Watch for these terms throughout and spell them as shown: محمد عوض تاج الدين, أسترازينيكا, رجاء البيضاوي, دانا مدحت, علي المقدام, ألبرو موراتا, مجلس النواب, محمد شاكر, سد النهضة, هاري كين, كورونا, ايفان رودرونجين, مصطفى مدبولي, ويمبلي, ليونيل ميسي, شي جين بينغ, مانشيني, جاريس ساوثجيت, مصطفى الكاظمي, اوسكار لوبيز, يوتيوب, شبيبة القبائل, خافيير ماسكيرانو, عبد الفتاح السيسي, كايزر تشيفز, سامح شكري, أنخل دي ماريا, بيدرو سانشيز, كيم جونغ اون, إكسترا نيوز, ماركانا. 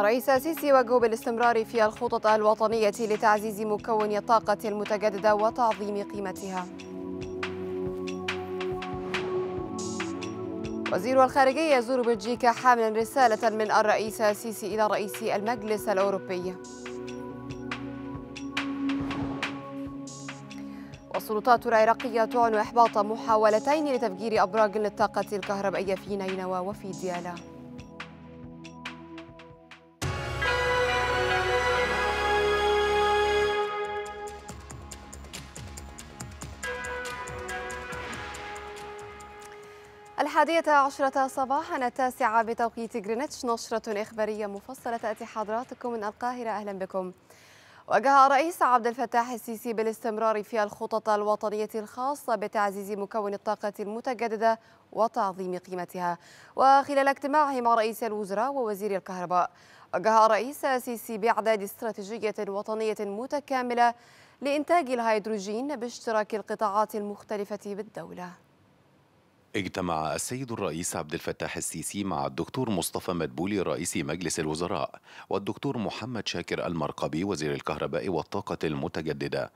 الرئيس السيسي يوجه بالاستمرار في الخطط الوطنية لتعزيز مكون الطاقة المتجددة وتعظيم قيمتها. وزير الخارجية يزور بلجيكا حاملا رسالة من الرئيس السيسي إلى رئيس المجلس الأوروبي. والسلطات العراقية تعلن إحباط محاولتين لتفجير أبراج للطاقة الكهربائية في نينوى وفي ديالى. الحادية عشرة صباحا 9 بتوقيت جرينتش، نشرة إخبارية مفصلة تأتي حضراتكم من القاهرة. أهلا بكم. وجه الرئيس عبد الفتاح السيسي بالاستمرار في الخطط الوطنية الخاصة بتعزيز مكون الطاقة المتجددة وتعظيم قيمتها. وخلال اجتماعه مع رئيس الوزراء ووزير الكهرباء، وجه الرئيس السيسي بإعداد استراتيجية وطنية متكاملة لإنتاج الهيدروجين باشتراك القطاعات المختلفة بالدولة. اجتمع السيد الرئيس عبد الفتاح السيسي مع الدكتور مصطفى مدبولي رئيس مجلس الوزراء والدكتور محمد شاكر المرقبي وزير الكهرباء والطاقة المتجددة.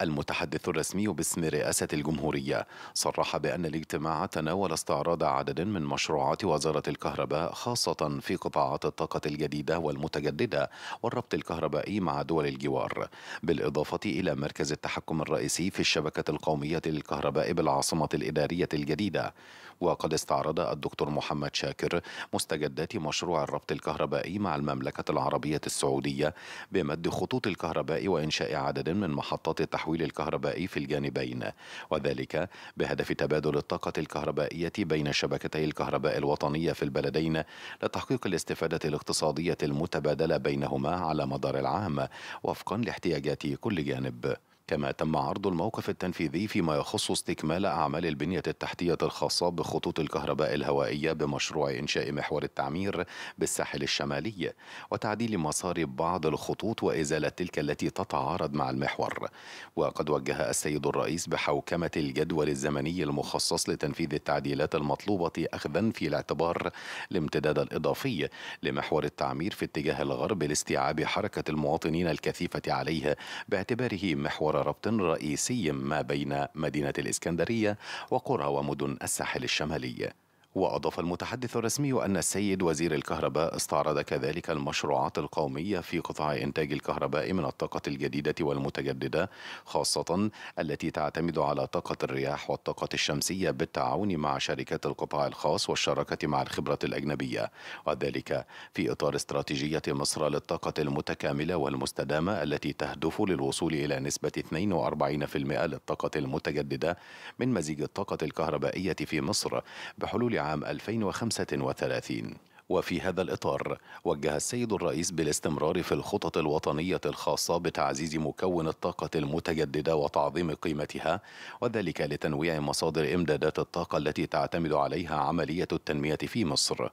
المتحدث الرسمي باسم رئاسة الجمهورية صرح بأن الاجتماع تناول استعراض عدد من مشروعات وزارة الكهرباء خاصة في قطاعات الطاقة الجديدة والمتجددة والربط الكهربائي مع دول الجوار، بالإضافة إلى مركز التحكم الرئيسي في الشبكة القومية للكهرباء بالعاصمة الإدارية الجديدة. وقد استعرض الدكتور محمد شاكر مستجدات مشروع الربط الكهربائي مع المملكة العربية السعودية بمد خطوط الكهرباء وإنشاء عدد من محطات التحويل الكهربائي في الجانبين، وذلك بهدف تبادل الطاقة الكهربائية بين شبكتي الكهرباء الوطنية في البلدين لتحقيق الاستفادة الاقتصادية المتبادلة بينهما على مدار العام وفقا لاحتياجات كل جانب. كما تم عرض الموقف التنفيذي فيما يخص استكمال أعمال البنية التحتية الخاصة بخطوط الكهرباء الهوائية بمشروع إنشاء محور التعمير بالساحل الشمالي وتعديل مسار بعض الخطوط وإزالة تلك التي تتعارض مع المحور. وقد وجه السيد الرئيس بحوكمة الجدول الزمني المخصص لتنفيذ التعديلات المطلوبة أخذا في الاعتبار الامتداد الإضافي لمحور التعمير في اتجاه الغرب لاستيعاب حركة المواطنين الكثيفة عليه باعتباره محور ربط رئيسي ما بين مدينة الإسكندرية وقرى ومدن الساحل الشمالي. وأضاف المتحدث الرسمي أن السيد وزير الكهرباء استعرض كذلك المشروعات القومية في قطاع إنتاج الكهرباء من الطاقة الجديدة والمتجددة، خاصة التي تعتمد على طاقة الرياح والطاقة الشمسية بالتعاون مع شركات القطاع الخاص والشراكة مع الخبرة الأجنبية، وذلك في إطار استراتيجية مصر للطاقة المتكاملة والمستدامة التي تهدف للوصول إلى نسبة 42% للطاقة المتجددة من مزيج الطاقة الكهربائية في مصر بحلول عام 2035. وفي هذا الإطار وجه السيد الرئيس بالاستمرار في الخطط الوطنية الخاصة بتعزيز مكون الطاقة المتجددة وتعظيم قيمتها، وذلك لتنويع مصادر إمدادات الطاقة التي تعتمد عليها عملية التنمية في مصر.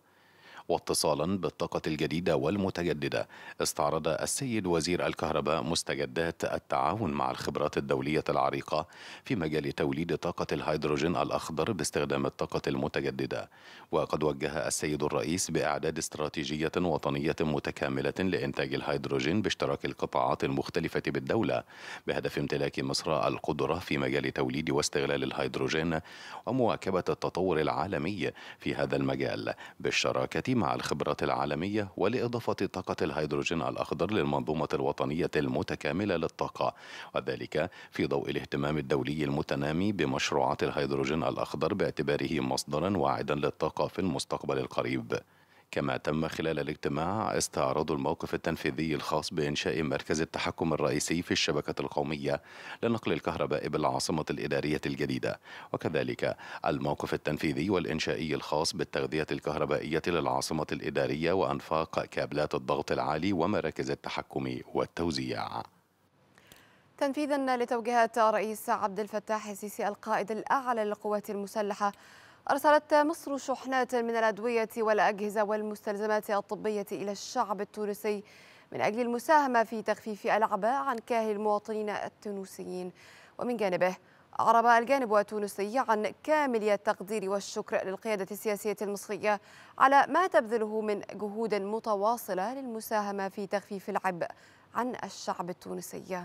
واتصالا بالطاقة الجديدة والمتجددة، استعرض السيد وزير الكهرباء مستجدات التعاون مع الخبرات الدولية العريقة في مجال توليد طاقة الهيدروجين الأخضر باستخدام الطاقة المتجددة. وقد وجه السيد الرئيس بإعداد استراتيجية وطنية متكاملة لإنتاج الهيدروجين باشتراك القطاعات المختلفة بالدولة بهدف امتلاك مصر القدرة في مجال توليد واستغلال الهيدروجين ومواكبة التطور العالمي في هذا المجال بالشراكة مع الخبرات العالمية، ولإضافة طاقة الهيدروجين الأخضر للمنظومة الوطنية المتكاملة للطاقة، وذلك في ضوء الاهتمام الدولي المتنامي بمشروعات الهيدروجين الأخضر باعتباره مصدرا واعدا للطاقة في المستقبل القريب. كما تم خلال الاجتماع استعراض الموقف التنفيذي الخاص بإنشاء مركز التحكم الرئيسي في الشبكة القومية لنقل الكهرباء بالعاصمة الإدارية الجديدة، وكذلك الموقف التنفيذي والإنشائي الخاص بالتغذية الكهربائية للعاصمة الإدارية وأنفاق كابلات الضغط العالي ومراكز التحكم والتوزيع. تنفيذا لتوجيهات رئيس عبد الفتاح السيسي القائد الأعلى للقوات المسلحة، أرسلت مصر شحنات من الأدوية والأجهزة والمستلزمات الطبية إلى الشعب التونسي من أجل المساهمة في تخفيف الأعباء عن كاهل المواطنين التونسيين. ومن جانبه أعرب الجانب التونسي عن كامل التقدير والشكر للقيادة السياسية المصرية على ما تبذله من جهود متواصلة للمساهمة في تخفيف العبء عن الشعب التونسي.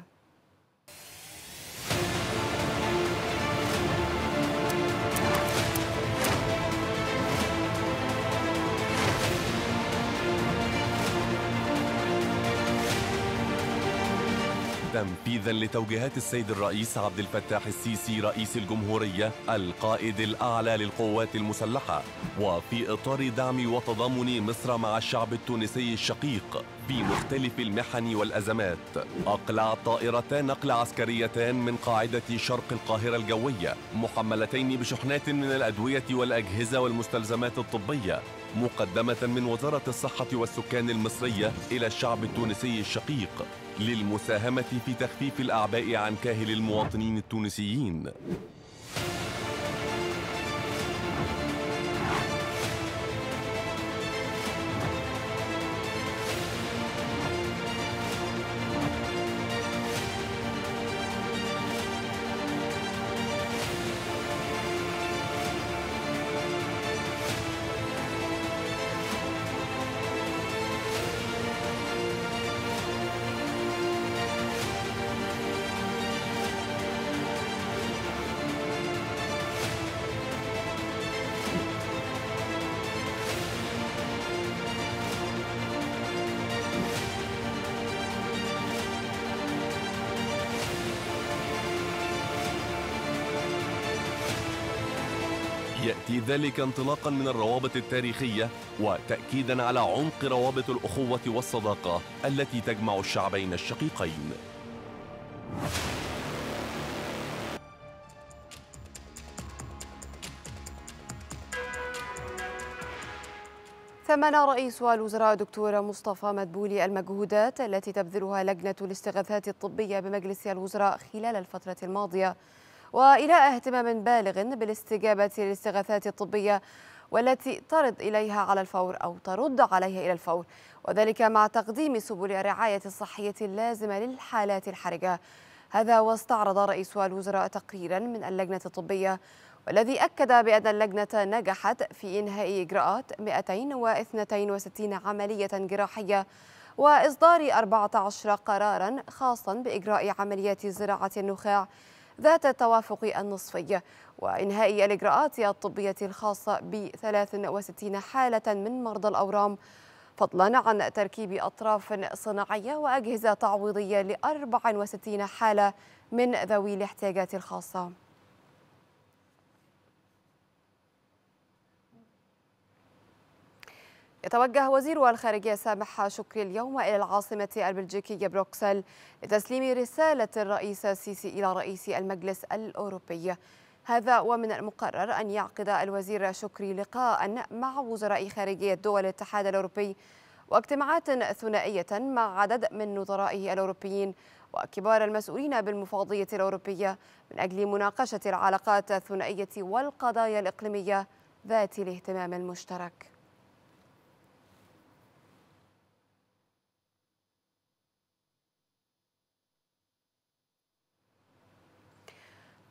تنفيذا لتوجيهات السيد الرئيس عبد الفتاح السيسي رئيس الجمهورية القائد الأعلى للقوات المسلحة، وفي إطار دعم وتضامن مصر مع الشعب التونسي الشقيق في مختلف المحن والأزمات، أقلعت طائرتان نقل عسكريتان من قاعدة شرق القاهرة الجوية محملتين بشحنات من الأدوية والأجهزة والمستلزمات الطبية مقدمة من وزارة الصحة والسكان المصرية إلى الشعب التونسي الشقيق للمساهمة في تخفيف الأعباء عن كاهل المواطنين التونسيين. يأتي ذلك انطلاقا من الروابط التاريخية وتأكيدا على عمق روابط الأخوة والصداقة التي تجمع الشعبين الشقيقين. ثمن رئيس الوزراء دكتور مصطفى مدبولي المجهودات التي تبذلها لجنة الاستغاثات الطبية بمجلس الوزراء خلال الفترة الماضية، وإلى اهتمام بالغ بالاستجابة للاستغاثات الطبية والتي ترد عليها إلى الفور، وذلك مع تقديم سبل الرعاية الصحية اللازمة للحالات الحرجة. هذا واستعرض رئيس الوزراء تقريرا من اللجنة الطبية والذي أكد بأن اللجنة نجحت في إنهاء إجراءات 262 عملية جراحية وإصدار 14 قرارا خاصا بإجراء عمليات زراعة النخاع ذات التوافق النصفي، وإنهاء الإجراءات الطبية الخاصة ب 63 حالة من مرضى الأورام، فضلا عن تركيب أطراف صناعية وأجهزة تعويضية ل 64 حالة من ذوي الاحتياجات الخاصة. يتوجه وزير الخارجية سامح شكري اليوم إلى العاصمة البلجيكية بروكسل لتسليم رسالة الرئيس السيسي إلى رئيس المجلس الأوروبي. هذا ومن المقرر أن يعقد الوزير شكري لقاء مع وزراء خارجية دول الاتحاد الأوروبي واجتماعات ثنائية مع عدد من نظرائه الأوروبيين وكبار المسؤولين بالمفوضية الأوروبية من أجل مناقشة العلاقات الثنائية والقضايا الإقليمية ذات الاهتمام المشترك.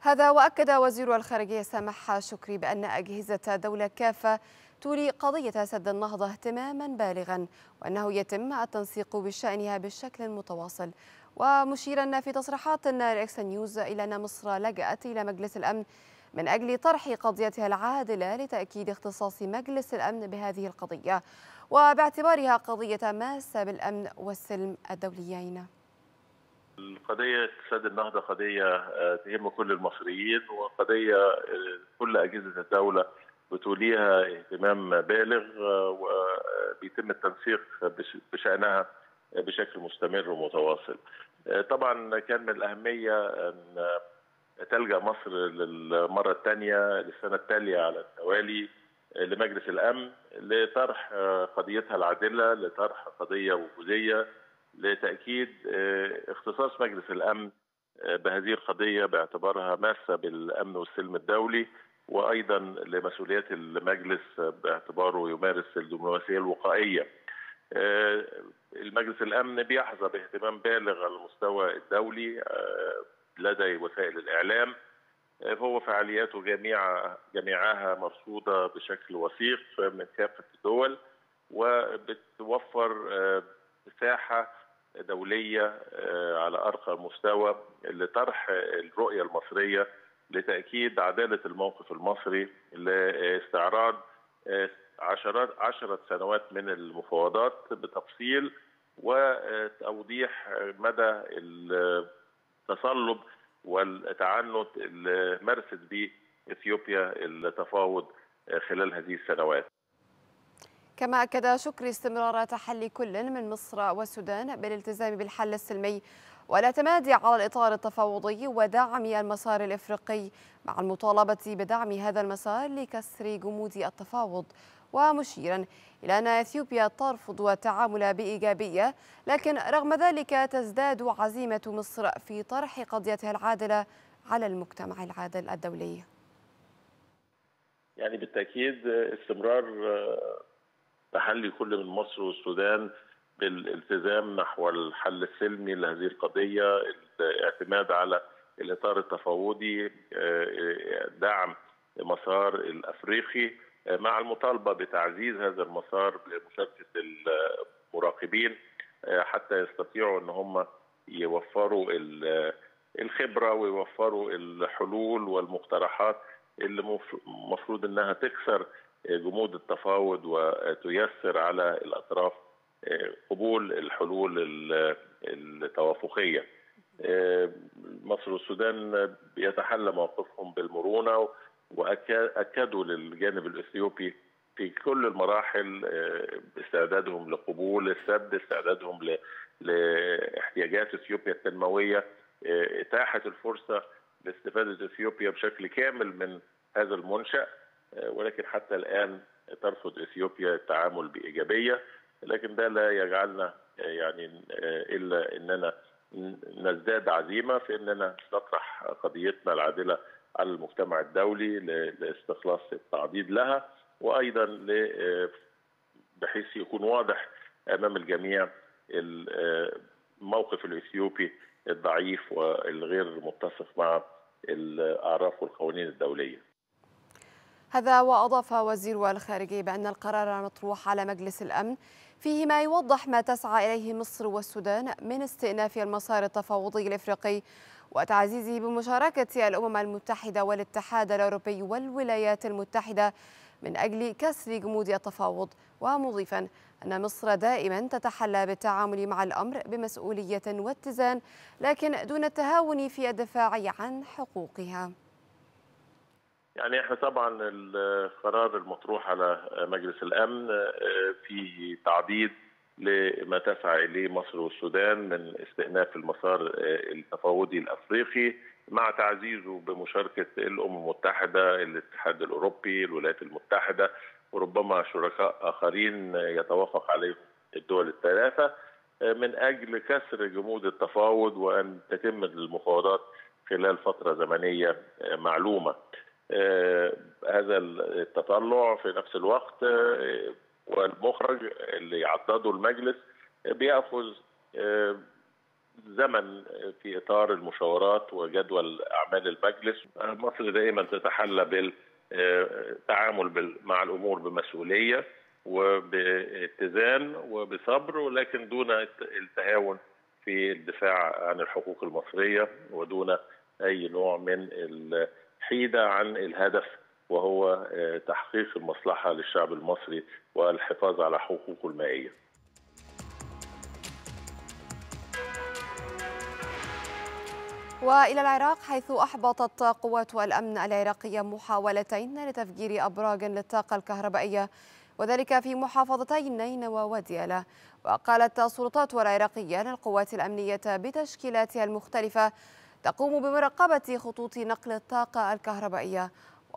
هذا وأكد وزير الخارجية سامح شكري بأن أجهزة دولة كافة تولي قضية سد النهضة اهتماما بالغا، وأنه يتم التنسيق بشأنها بشكل متواصل، ومشيرا في تصريحات لإكس نيوز إلى أن مصر لجأت إلى مجلس الأمن من أجل طرح قضيتها العادلة لتأكيد اختصاص مجلس الأمن بهذه القضية وباعتبارها قضية ماسة بالأمن والسلم الدوليين. القضية سد النهضة قضية تهم كل المصريين، وقضية كل أجهزة الدولة بتوليها اهتمام بالغ، وبيتم التنسيق بشأنها بشكل مستمر ومتواصل. طبعا كان من الأهمية أن تلجأ مصر للمرة الثانية للسنة التالية على التوالي لمجلس الأمن لطرح قضيتها العادلة، لطرح قضية وجودية لتأكيد اختصاص مجلس الأمن بهذه القضية باعتبارها ماسة بالأمن والسلم الدولي، وأيضا لمسؤوليات المجلس باعتباره يمارس الدبلوماسية الوقائية. المجلس الأمن بيحظى باهتمام بالغ على المستوى الدولي لدى وسائل الإعلام، فهو فعالياته جميعها مرصودة بشكل وثيق من كافة الدول، وبتوفر مساحة دولية على أرقى مستوى لطرح الرؤية المصرية لتأكيد عدالة الموقف المصري لاستعراض عشرة سنوات من المفاوضات بتفصيل وتوضيح مدى التصلب والتعنت اللي مارست به إثيوبيا التفاوض خلال هذه السنوات. كما أكد شكري استمرار تحلي كل من مصر والسودان بالالتزام بالحل السلمي والاعتماد على الإطار التفاوضي ودعم المسار الإفريقي مع المطالبة بدعم هذا المسار لكسر جمود التفاوض، ومشيرا إلى أن إثيوبيا ترفض التعامل بإيجابية، لكن رغم ذلك تزداد عزيمة مصر في طرح قضيتها العادلة على المجتمع العادل الدولي. يعني بالتأكيد استمرار تحلي كل من مصر والسودان بالالتزام نحو الحل السلمي لهذه القضية، الاعتماد على الإطار التفاوضي، دعم المسار الأفريقي مع المطالبة بتعزيز هذا المسار بمشاركة المراقبين حتى يستطيعوا أن هم يوفروا الخبرة ويوفروا الحلول والمقترحات اللي المفروض أنها تكسر جمود التفاوض وتيسر على الأطراف قبول الحلول التوافقية. مصر والسودان يتحلى موقفهم بالمرونة، وأكدوا للجانب الإثيوبي في كل المراحل استعدادهم لقبول السد، استعدادهم لاحتياجات إثيوبيا التنموية، إتاحة الفرصة لاستفادة إثيوبيا بشكل كامل من هذا المنشأ. ولكن حتى الآن ترفض إثيوبيا التعامل بإيجابية، لكن ده لا يجعلنا يعني إلا أننا نزداد عزيمة في أننا نطرح قضيتنا العادلة على المجتمع الدولي لاستخلاص التعضيد لها، وأيضا بحيث يكون واضح أمام الجميع الموقف الإثيوبي الضعيف والغير متسق مع الأعراف والقوانين الدولية. هذا وأضاف وزير الخارجية بأن القرار المطروح على مجلس الأمن فيه ما يوضح ما تسعى إليه مصر والسودان من استئناف المسار التفاوضي الإفريقي وتعزيزه بمشاركة الأمم المتحدة والاتحاد الأوروبي والولايات المتحدة من أجل كسر جمود التفاوض، ومضيفا أن مصر دائما تتحلى بالتعامل مع الأمر بمسؤولية واتزان، لكن دون التهاون في الدفاع عن حقوقها. يعني احنا طبعا القرار المطروح على مجلس الأمن فيه تعديد لما تسعى اليه مصر والسودان من استئناف المسار التفاوضي الافريقي مع تعزيزه بمشاركه الامم المتحده، الاتحاد الاوروبي، الولايات المتحده، وربما شركاء اخرين يتوافق عليهم الدول الثلاثه من اجل كسر جمود التفاوض وان تتم المفاوضات خلال فتره زمنيه معلومه. هذا التطلع في نفس الوقت والمخرج اللي يعدده المجلس بيأخذ زمن في إطار المشاورات وجدول أعمال المجلس. مصر دائما تتحلى بالتعامل مع الأمور بمسؤولية وباتزان وبصبر، ولكن دون التهاون في الدفاع عن الحقوق المصرية ودون أي نوع من الحيدة عن الهدف، وهو تحقيق المصلحة للشعب المصري والحفاظ على حقوقه المائية. وإلى العراق، حيث أحبطت قوات الأمن العراقية محاولتين لتفجير أبراج للطاقة الكهربائية، وذلك في محافظتي نينوى وديالى. وقالت السلطات العراقية أن القوات الأمنية بتشكيلاتها المختلفة تقوم بمراقبة خطوط نقل الطاقة الكهربائية،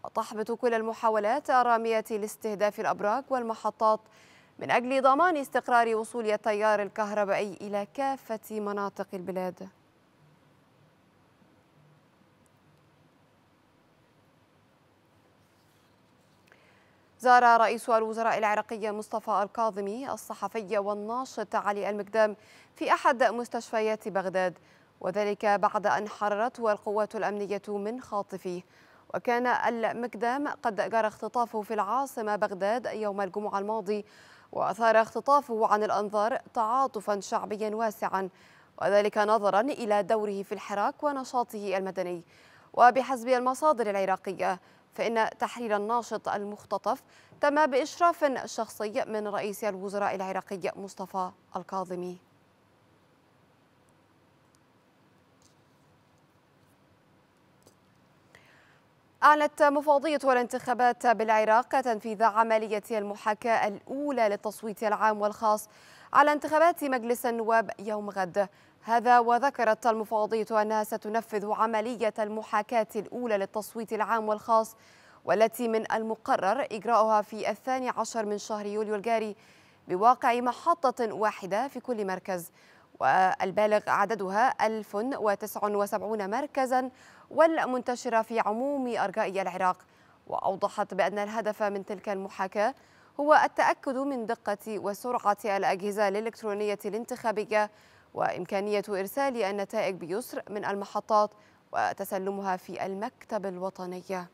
وتحبط كل المحاولات الرامية لاستهداف الأبراج والمحطات من أجل ضمان استقرار وصول التيار الكهربائي إلى كافة مناطق البلاد. زار رئيس الوزراء العراقي مصطفى الكاظمي الصحفي والناشط علي المقدام في أحد مستشفيات بغداد، وذلك بعد أن حررته القوات الأمنية من خاطفه. وكان المقدام قد جرى اختطافه في العاصمة بغداد يوم الجمعة الماضي، وأثار اختطافه عن الأنظار تعاطفا شعبيا واسعا، وذلك نظرا إلى دوره في الحراك ونشاطه المدني. وبحسب المصادر العراقية فإن تحرير الناشط المختطف تم بإشراف شخصي من رئيس الوزراء العراقي مصطفى الكاظمي. أعلنت مفوضية الانتخابات بالعراق تنفيذ عملية المحاكاة الأولى للتصويت العام والخاص على انتخابات مجلس النواب يوم غد. هذا وذكرت المفوضية أنها ستنفذ عملية المحاكاة الأولى للتصويت العام والخاص، والتي من المقرر إجراؤها في 12 من شهر يوليو الجاري بواقع محطة واحدة في كل مركز، والبالغ عددها 1079 مركزا والمنتشرة في عموم أرجاء العراق. وأوضحت بأن الهدف من تلك المحاكاة هو التأكد من دقة وسرعة الأجهزة الإلكترونية الانتخابية وإمكانية إرسال النتائج بيسر من المحطات وتسلمها في المكتب الوطني.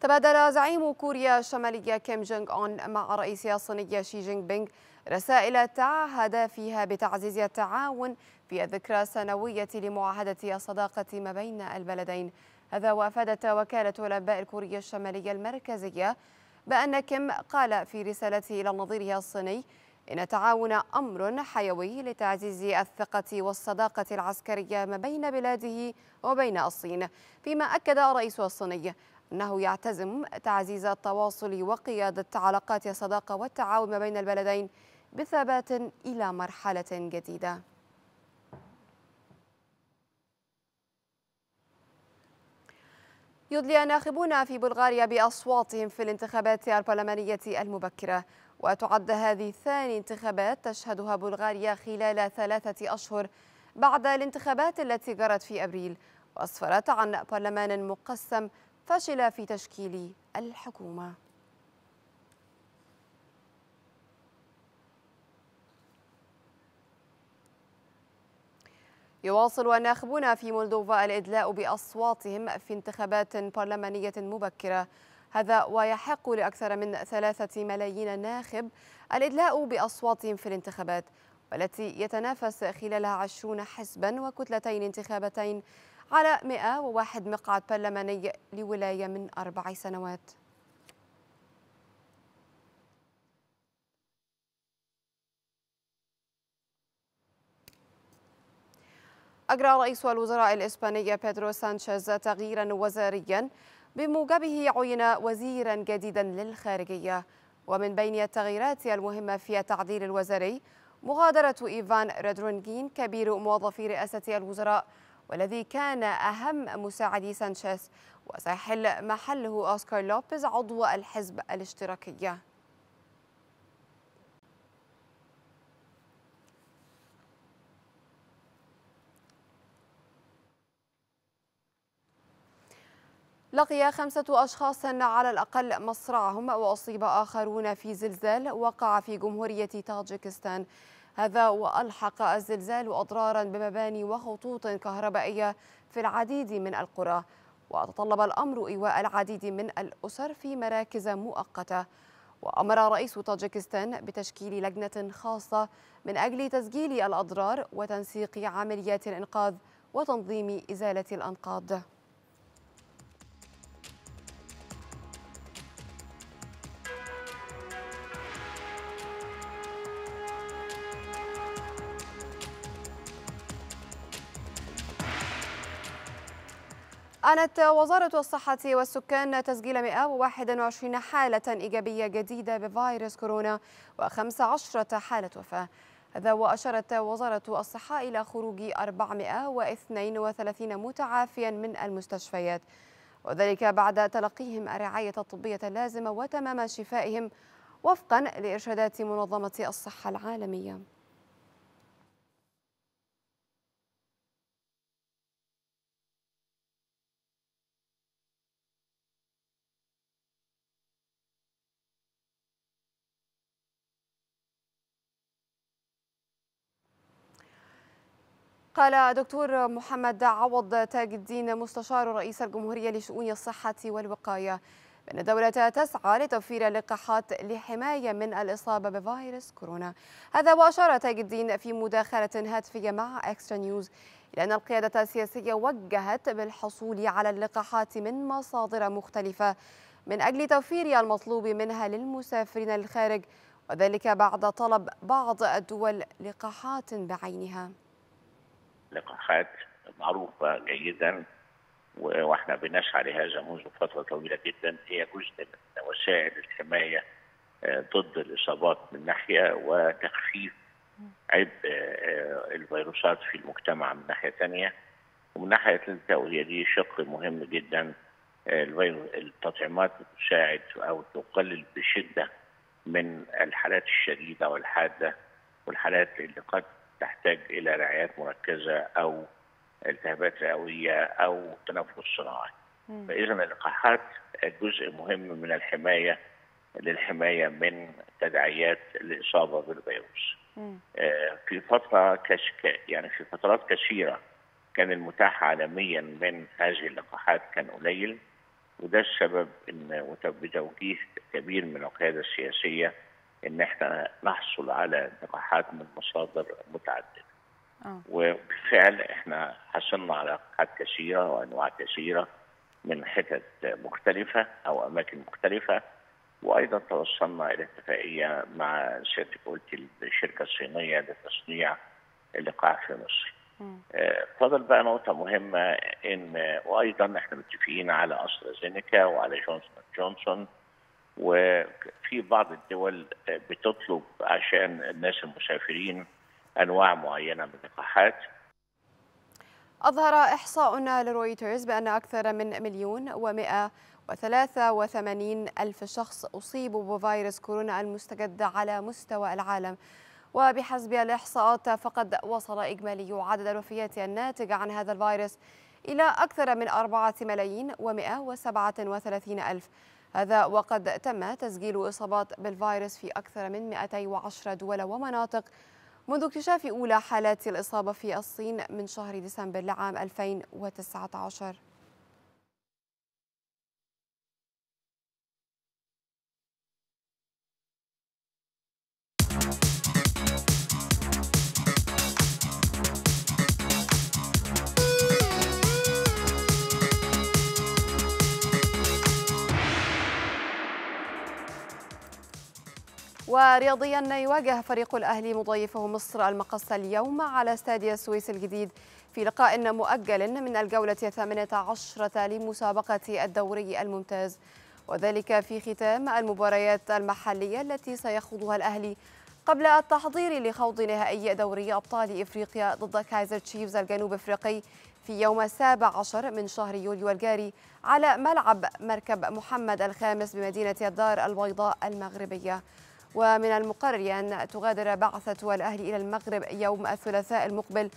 تبادل زعيم كوريا الشمالية كيم جونغ اون مع رئيسها الصيني شي جين بينغ رسائل تعهد فيها بتعزيز التعاون في الذكرى السنوية لمعاهدة الصداقة ما بين البلدين. هذا وأفادت وكالة الأنباء الكورية الشمالية المركزية بأن كيم قال في رسالته إلى نظيره الصيني إن التعاون أمر حيوي لتعزيز الثقة والصداقة العسكرية ما بين بلاده وبين الصين، فيما أكد رئيس الصيني أنه يعتزم تعزيز التواصل وقيادة علاقات الصداقة والتعاون ما بين البلدين بثبات إلى مرحلة جديدة. يدلي الناخبون في بلغاريا بأصواتهم في الانتخابات البرلمانية المبكرة، وتعد هذه ثاني انتخابات تشهدها بلغاريا خلال 3 أشهر بعد الانتخابات التي جرت في أبريل، وأسفرت عن برلمان مقسم فشل في تشكيل الحكومة. يواصل الناخبون في مولدوفا الإدلاء بأصواتهم في انتخابات برلمانية مبكرة، هذا ويحق لأكثر من 3 ملايين ناخب الإدلاء بأصواتهم في الانتخابات، والتي يتنافس خلالها 20 حزبا وكتلتين انتخابتين على 101 مقعد برلماني لولاية من 4 سنوات. أجرى رئيس الوزراء الإسباني بيدرو سانشيز تغييرا وزاريا بموجبه عين وزيرا جديدا للخارجية، ومن بين التغييرات المهمة في التعديل الوزاري مغادرة ايفان رودرونجين كبير موظفي رئاسة الوزراء، والذي كان أهم مساعدي سانشيز، وسيحل محله اوسكار لوبيز عضو الحزب الاشتراكي. لقي 5 أشخاص على الأقل مصرعهم وأصيب آخرون في زلزال وقع في جمهورية طاجكستان. هذا وألحق الزلزال أضرارا بمباني وخطوط كهربائية في العديد من القرى، وتطلب الأمر إيواء العديد من الأسر في مراكز مؤقتة. وأمر رئيس طاجكستان بتشكيل لجنة خاصة من أجل تسجيل الأضرار وتنسيق عمليات الإنقاذ وتنظيم إزالة الأنقاض. أعلنت وزارة الصحة والسكان تسجيل 121 حالة إيجابية جديدة بفيروس كورونا و15 حالة وفاة. هذا وأشارت وزارة الصحة إلى خروج 432 متعافيا من المستشفيات، وذلك بعد تلقيهم الرعاية الطبية اللازمة وتمام شفائهم وفقا لإرشادات منظمة الصحة العالمية. قال دكتور محمد عوض تاج الدين مستشار رئيس الجمهورية لشؤون الصحة والوقاية بأن الدولة تسعى لتوفير اللقاحات لحماية من الإصابة بفيروس كورونا. هذا وأشار تاج الدين في مداخلة هاتفية مع إكسترا نيوز إلى أن القيادة السياسية وجهت بالحصول على اللقاحات من مصادر مختلفة من أجل توفير المطلوب منها للمسافرين للخارج، وذلك بعد طلب بعض الدول لقاحات بعينها. لقاحات معروفة جيدا واحنا بنشعر بهذا منذ فترة طويلة جدا، هي جزء من وسائل الحماية ضد الإصابات من ناحية وتخفيف عبء الفيروسات في المجتمع من ناحية ثانية، ومن ناحية ثالثة وهي دي شق مهم جدا التطعيمات تساعد أو تقلل بشدة من الحالات الشديدة والحادة والحالات اللي قد تحتاج إلى رعايات مركزة أو التهابات رئوية أو تنفس صناعي. فإذا اللقاحات جزء مهم من الحماية للحماية من تداعيات الإصابة بالفيروس. في فترة في فترات كثيرة كان المتاح عالميا من هذه اللقاحات كان قليل، وده السبب ان بتوجيه كبير من القيادة السياسية ان احنا نحصل على لقاحات من مصادر متعددة. وبالفعل احنا حصلنا على لقاحات كثيرة وانواع كثيرة من حتت مختلفة او اماكن مختلفة، وايضا توصلنا الى اتفاقية مع الشركة الصينية لتصنيع اللقاح في مصر. فضل بقى نقطة مهمة ان وايضا احنا متفقين على أسترازينيكا وعلى جونسون، وفي بعض الدول بتطلب عشان الناس المسافرين انواع معينة من اللقاحات. اظهر احصاء لرويترز بان اكثر من 1,183,000 شخص اصيبوا بفيروس كورونا المستجد على مستوى العالم، وبحسب الإحصاءات فقد وصل إجمالي عدد الوفيات الناتج عن هذا الفيروس إلى أكثر من 4,137,000، هذا وقد تم تسجيل إصابات بالفيروس في أكثر من 210 دول ومناطق منذ اكتشاف أولى حالات الإصابة في الصين من شهر ديسمبر لعام 2019. ورياضيا، يواجه فريق الأهلي مضيفه مصر المقص اليوم على استاد السويس الجديد في لقاء مؤجل من الجولة 18 لمسابقة الدوري الممتاز، وذلك في ختام المباريات المحلية التي سيخوضها الأهلي قبل التحضير لخوض نهائي دوري أبطال إفريقيا ضد كايزر تشيفز الجنوب أفريقي في يوم 17 من شهر يوليو الجاري على ملعب مركب محمد الخامس بمدينة الدار البيضاء المغربية. ومن المقرر أن تغادر بعثة الأهلي إلى المغرب يوم الثلاثاء المقبل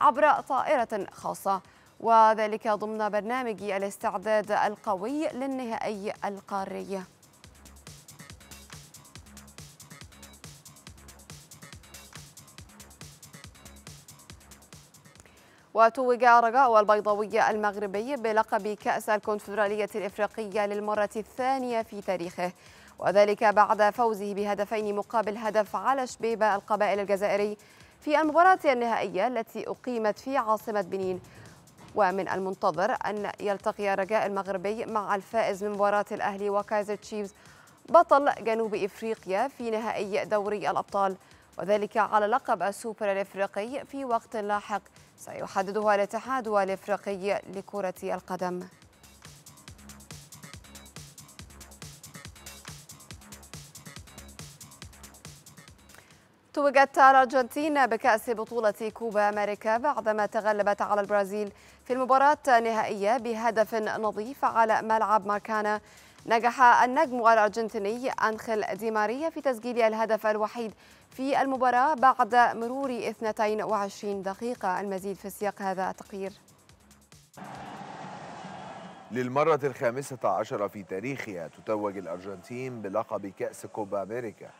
عبر طائرة خاصة، وذلك ضمن برنامج الاستعداد القوي للنهائي القاري. وتوج رجاء البيضاوي المغربي بلقب كأس الكونفدرالية الإفريقية للمرة الثانية في تاريخه، وذلك بعد فوزه بهدفين مقابل هدف على شبيبة القبائل الجزائري في المباراة النهائية التي أقيمت في عاصمة بنين. ومن المنتظر أن يلتقي الرجاء المغربي مع الفائز من مباراة الأهلي وكايزر تشيفز بطل جنوب إفريقيا في نهائي دوري الأبطال، وذلك على لقب السوبر الإفريقي في وقت لاحق سيحدده الاتحاد الإفريقي لكرة القدم. توجت الأرجنتين بكأس بطولة كوبا أمريكا بعدما تغلبت على البرازيل في المباراة النهائية بهدف نظيف على ملعب ماركانا. نجح النجم الأرجنتيني أنخل دي ماريا في تسجيل الهدف الوحيد في المباراة بعد مرور 22 دقيقة. المزيد في سياق هذا التقرير. للمرة 15 في تاريخها تتوج الأرجنتين بلقب كأس كوبا أمريكا،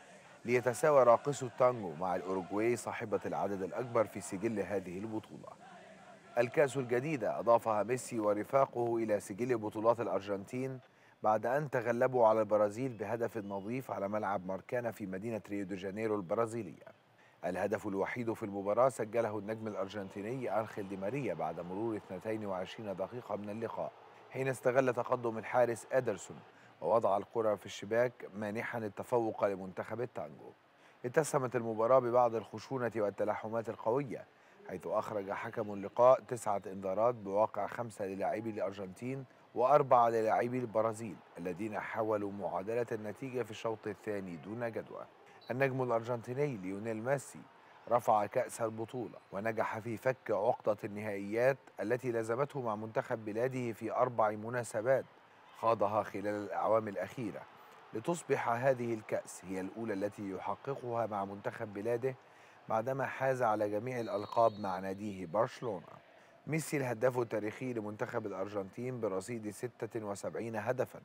ليتساوى راقصو التانجو مع الأوروغواي صاحبة العدد الأكبر في سجل هذه البطولة الكأس الجديدة أضافها ميسي ورفاقه إلى سجل بطولات الأرجنتين بعد أن تغلبوا على البرازيل بهدف نظيف على ملعب ماركانا في مدينة ريو دي جانيرو البرازيلية. الهدف الوحيد في المباراة سجله النجم الأرجنتيني أنخل دي ماريا بعد مرور 22 دقيقة من اللقاء، حين استغل تقدم الحارس أدرسون ووضع الكرة في الشباك مانحا التفوق لمنتخب التانجو. اتسمت المباراة ببعض الخشونة والتلاحمات القوية، حيث أخرج حكم اللقاء 9 إنذارات بواقع 5 للاعبي الأرجنتين و4 للاعبي البرازيل الذين حاولوا معادلة النتيجة في الشوط الثاني دون جدوى. النجم الأرجنتيني ليونيل ميسي رفع كأس البطولة ونجح في فك عقدة النهائيات التي لازمته مع منتخب بلاده في 4 مناسبات خاضها خلال الأعوام الأخيرة، لتصبح هذه الكأس هي الأولى التي يحققها مع منتخب بلاده بعدما حاز على جميع الألقاب مع ناديه برشلونة. ميسي الهداف التاريخي لمنتخب الأرجنتين برصيد 76 هدفاً،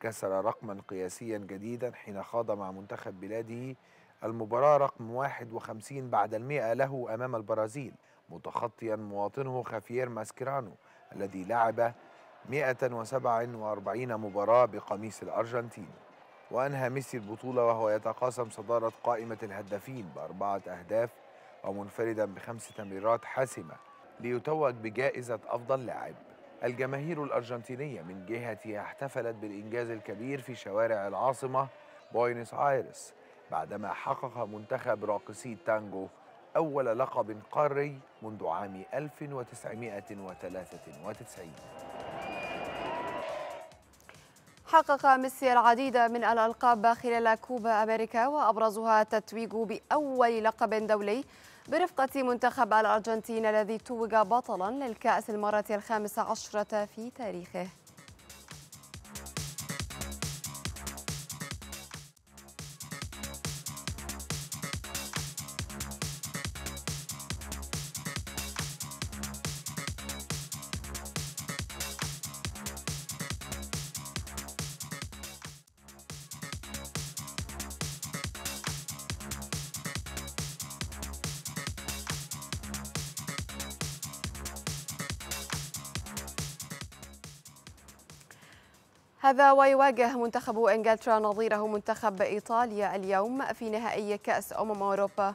كسر رقماً قياسياً جديداً حين خاض مع منتخب بلاده المباراة رقم 51 بعد 100 له أمام البرازيل، متخطياً مواطنه خافيير ماسكيرانو الذي لعب 147 مباراة بقميص الأرجنتين. وأنهى ميسي البطولة وهو يتقاسم صدارة قائمة الهدافين ب4 أهداف ومنفردا ب5 تمريرات حاسمة، ليتوج بجائزة أفضل لاعب. الجماهير الأرجنتينية من جهتها احتفلت بالإنجاز الكبير في شوارع العاصمة بوينس آيرس، بعدما حقق منتخب راقصي التانجو أول لقب قاري منذ عام 1993. حقق ميسي العديد من الألقاب خلال كوبا أمريكا، وأبرزها التتويج بأول لقب دولي برفقة منتخب الأرجنتين الذي توج بطلا للكأس المرة 15 في تاريخه. هذا ويواجه منتخب إنجلترا نظيره منتخب إيطاليا اليوم في نهائي كأس أوروبا،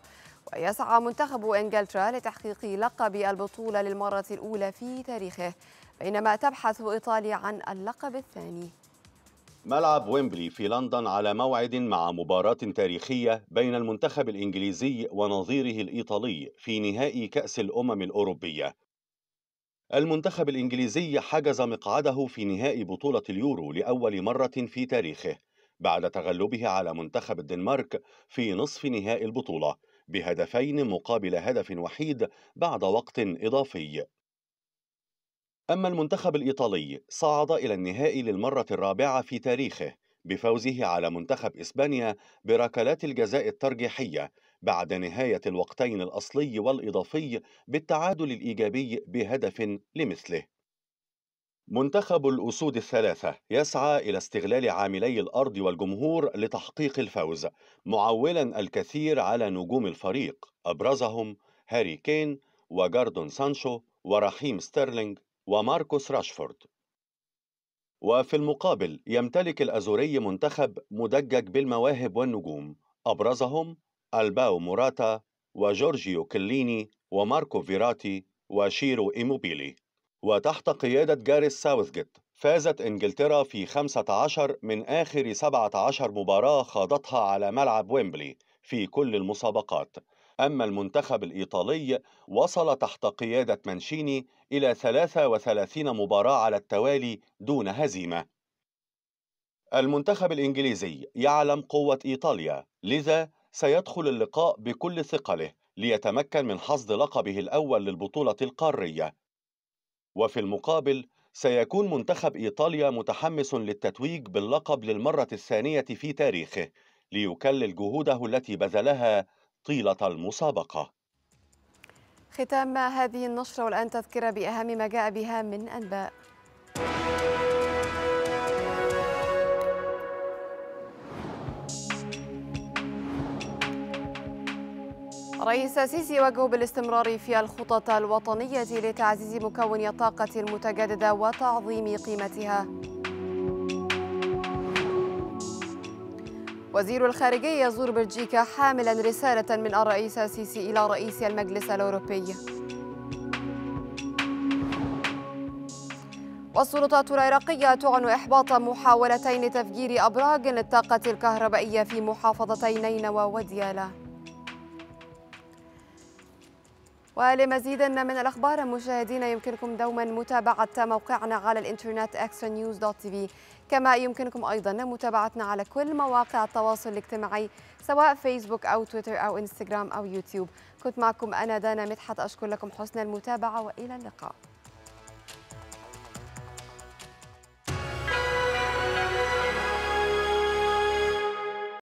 ويسعى منتخب إنجلترا لتحقيق لقب البطولة للمرة الأولى في تاريخه، بينما تبحث إيطاليا عن اللقب الثاني. ملعب ويمبلي في لندن على موعد مع مباراة تاريخية بين المنتخب الإنجليزي ونظيره الإيطالي في نهائي كأس الأوروبية. المنتخب الإنجليزي حجز مقعده في نهائي بطولة اليورو لأول مرة في تاريخه بعد تغلبه على منتخب الدنمارك في نصف نهائي البطولة بهدفين مقابل هدف وحيد بعد وقت إضافي. أما المنتخب الإيطالي صعد إلى النهائي للمرة الرابعة في تاريخه بفوزه على منتخب إسبانيا بركلات الجزاء الترجيحية بعد نهاية الوقتين الأصلي والإضافي بالتعادل الإيجابي بهدف لمثله. منتخب الأسود الثلاثة يسعى إلى استغلال عاملي الأرض والجمهور لتحقيق الفوز، معولا الكثير على نجوم الفريق أبرزهم هاري كين وجاردون سانشو ورحيم ستيرلينغ وماركوس راشفورد. وفي المقابل يمتلك الأزوري منتخب مدجج بالمواهب والنجوم أبرزهم ألبرو موراتا وجورجيو كيليني وماركو فيراتي وشيرو إيموبيلي. وتحت قيادة جاريس ساوثجيت فازت إنجلترا في 15 من آخر 17 مباراة خاضتها على ملعب ويمبلي في كل المسابقات. أما المنتخب الإيطالي وصل تحت قيادة مانشيني إلى 33 مباراة على التوالي دون هزيمة. المنتخب الإنجليزي يعلم قوة إيطاليا، لذا سيدخل اللقاء بكل ثقله ليتمكن من حصد لقبه الأول للبطولة القارية. وفي المقابل سيكون منتخب إيطاليا متحمس للتتويج باللقب للمرة الثانية في تاريخه ليكلل جهوده التي بذلها طيلة المسابقة. ختام هذه النشرة، والآن تذكرة بأهم ما جاء بها من أنباء. رئيس السيسي يوجه بالاستمرار في الخطط الوطنية لتعزيز مكوني الطاقة المتجددة وتعظيم قيمتها. وزير الخارجية يزور بلجيكا حاملا رسالة من الرئيس السيسي إلى رئيس المجلس الأوروبي. والسلطات العراقية تعلن إحباط محاولتين تفجير أبراج للطاقة الكهربائية في محافظتي نينوى وديالى. ولمزيد من الأخبار مشاهدينا يمكنكم دوما متابعة موقعنا على الإنترنت extranews.tv، كما يمكنكم أيضا متابعتنا على كل مواقع التواصل الاجتماعي سواء فيسبوك أو تويتر أو إنستغرام أو يوتيوب. كنت معكم أنا دانا مدحت، أشكر لكم حسن المتابعة وإلى اللقاء.